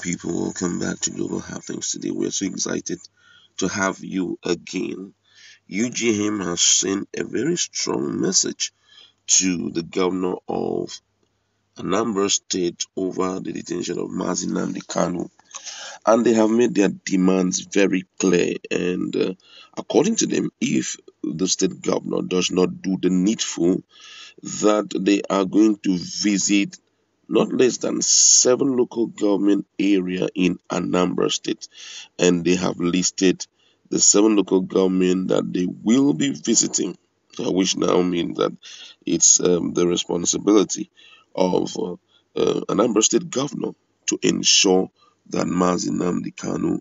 People, welcome back to Global Happenings. Today we're so excited to have you again. UGM has sent a very strong message to the governor of Anambra State over the detention of Mazi Nnamdi Kanu, and they have made their demands very clear. And according to them, if the state governor does not do the needful, that they are going to visit not less than 7 local government areas in Anambra State, and they have listed the 7 local government that they will be visiting, which now means that it's the responsibility of Anambra State governor to ensure that Mazi Nnamdi Kanu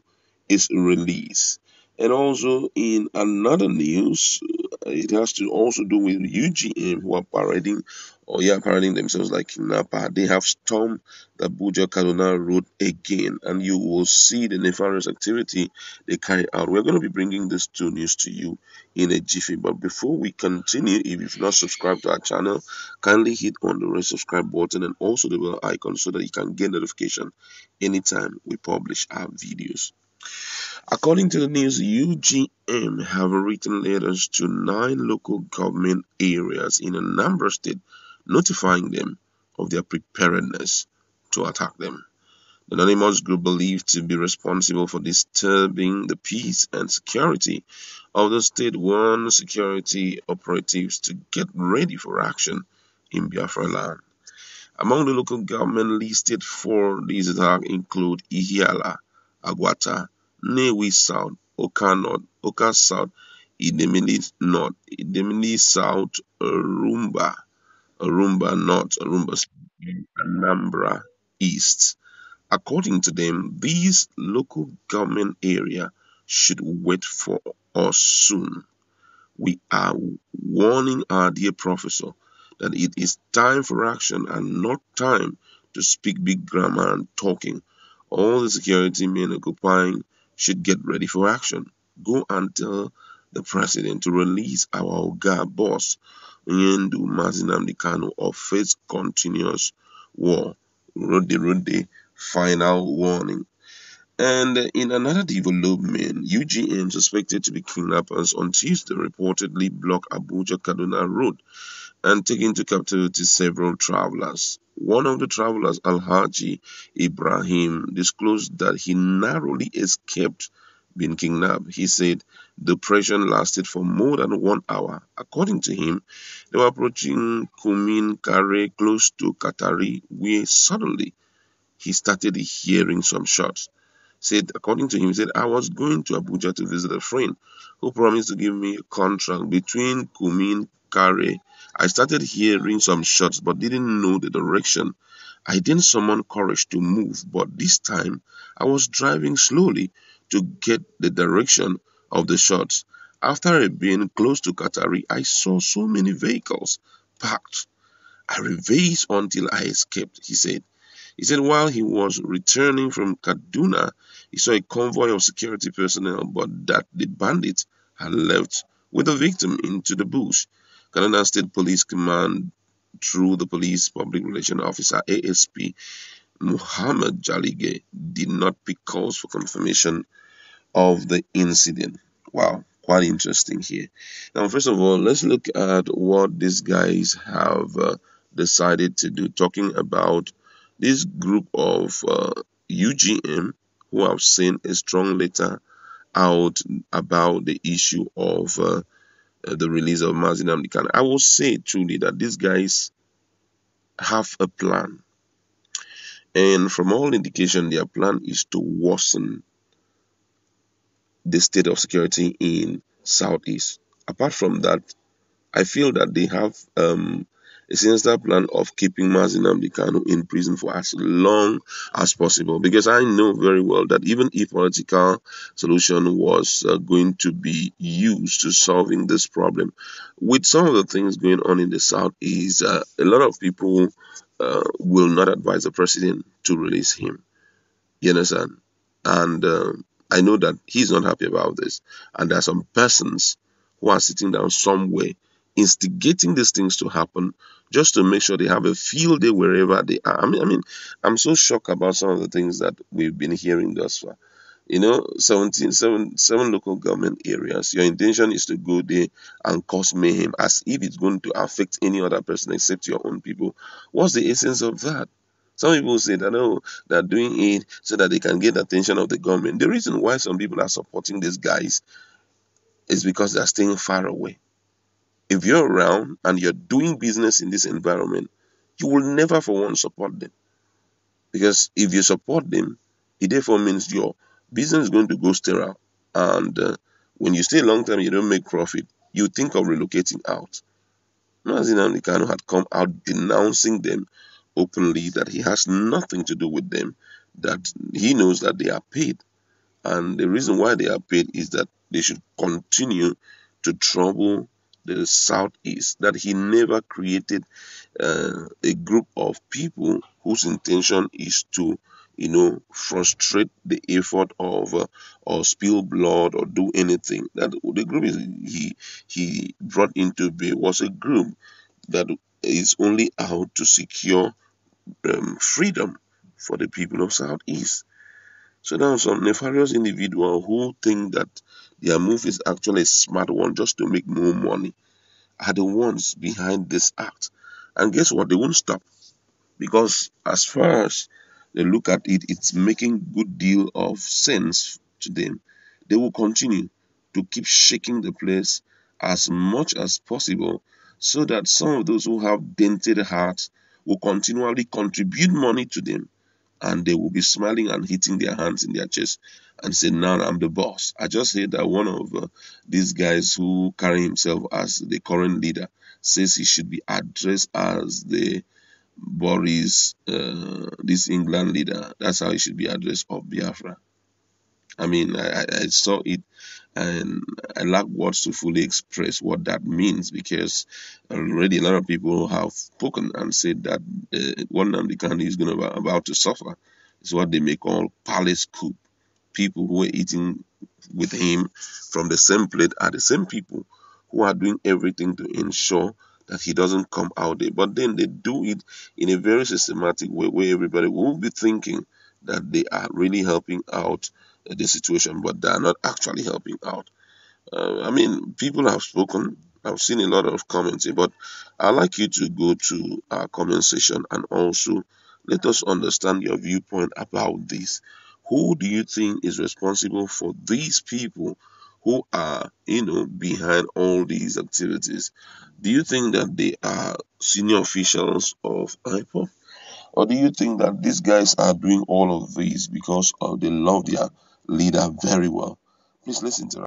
is released. And also in another news, it has to also do with UGM, who are parading themselves like kidnappers. They have stormed the Buja Kaduna Road again, and you will see the nefarious activity they carry out. We're going to be bringing these 2 news to you in a jiffy. But before we continue, if you've not subscribed to our channel, kindly hit on the red subscribe button and also the bell icon so that you can get notification anytime we publish our videos. According to the news, UGM have written letters to 9 local government areas in Anambra State, notifying them of their preparedness to attack them. The anonymous group believed to be responsible for disturbing the peace and security of the state warned security operatives to get ready for action in Biafra land. Among the local government listed for these attacks include Ihiala, Aguata, Newi South, Oka North, Oka South, Idemili North, Idemili South, Arumba North, Arumba State, Anambra East. According to them, these local government areas should wait for us soon. We are warning our dear professor that it is time for action and not time to speak big grammar and talking. All the security men occupying should get ready for action. Go and tell the president to release our Oga boss, Nyendu Mazi Nnamdi Kanu, or face continuous war. Rode, final warning. And in another development, UGM suspected to be kidnappers on Tuesday reportedly blocked Abuja Kaduna Road and took into captivity several travelers. One of the travelers, Al Haji Ibrahim, disclosed that he narrowly escaped being kidnapped. He said the operation lasted for more than 1 hour. According to him, they were approaching Kumin Kare close to Qatari, where suddenly he started hearing some shots. According to him, I was going to Abuja to visit a friend who promised to give me a contract between Kumin Kare. I started hearing some shots but didn't know the direction. I then summoned courage to move, but this time I was driving slowly to get the direction of the shots. After being close to Qatari, I saw so many vehicles parked. I raced until I escaped, he said. He said while he was returning from Kaduna, he saw a convoy of security personnel, but that the bandits had left with the victim into the bush. Canada State Police Command, through the police public relations officer ASP Muhammad Jalige, did not pick calls for confirmation of the incident. Wow, quite interesting here. Now, first of all, let's look at what these guys have decided to do, talking about this group of UGM who have sent a strong letter out about the issue of the release of Mazi Nnamdi Kanu. I will say truly that these guys have a plan, and from all indication, their plan is to worsen the state of security in Southeast. Apart from that, I feel that they have a sinister plan of keeping Mazi Nnamdi Kanu in prison for as long as possible, because I know very well that even if political solution was going to be used to solving this problem, with some of the things going on in the South, is a lot of people will not advise the president to release him. You understand? And I know that he's not happy about this, and there are some persons who are sitting down somewhere instigating these things to happen just to make sure they have a field day wherever they are. I mean, I'm so shocked about some of the things that we've been hearing thus far. You know, 17 local government areas. Your intention is to go there and cause mayhem as if it's going to affect any other person except your own people. What's the essence of that? Some people say that, oh, they're doing it so that they can get the attention of the government. The reason why some people are supporting these guys is because they're staying far away. If you're around and you're doing business in this environment, you will never for one support them. Because if you support them, it therefore means your business is going to go sterile. And when you stay a long time, you don't make profit, you think of relocating out. Mazi Nnamdi Kanu had come out denouncing them openly, that he has nothing to do with them, that he knows that they are paid. And the reason why they are paid is that they should continue to trouble the Southeast, that he never created a group of people whose intention is to, you know, frustrate the effort of or spill blood or do anything. That the group he brought into being was a group that is only out to secure freedom for the people of Southeast. So there are some nefarious individuals who think that their move is actually a smart one just to make more money are the ones behind this act. And guess what? They won't stop, because as far as they look at it, it's making good deal of sense to them. They will continue to keep shaking the place as much as possible, so that some of those who have dented hearts will continually contribute money to them, and they will be smiling and hitting their hands in their chest and say, now I'm the boss. I just heard that one of these guys who carry himself as the current leader says he should be addressed as the Boris, this England leader. That's how it should be addressed of Biafra. I mean, I saw it and I lack words to fully express what that means, because already a lot of people have spoken and said that what Nnamdi Kanu is going to be about to suffer is what they may call palace coup. People who are eating with him from the same plate are the same people who are doing everything to ensure that he doesn't come out there. But then they do it in a very systematic way where everybody will be thinking that they are really helping out the situation, but they are not actually helping out. I mean, people have spoken. I've seen a lot of comments, but I'd like you to go to our comment section and also let us understand your viewpoint about this. Who do you think is responsible for these people who are, you know, behind all these activities? Do you think that they are senior officials of IPOB? Or do you think that these guys are doing all of these because they love their leader very well? Please, let's interact.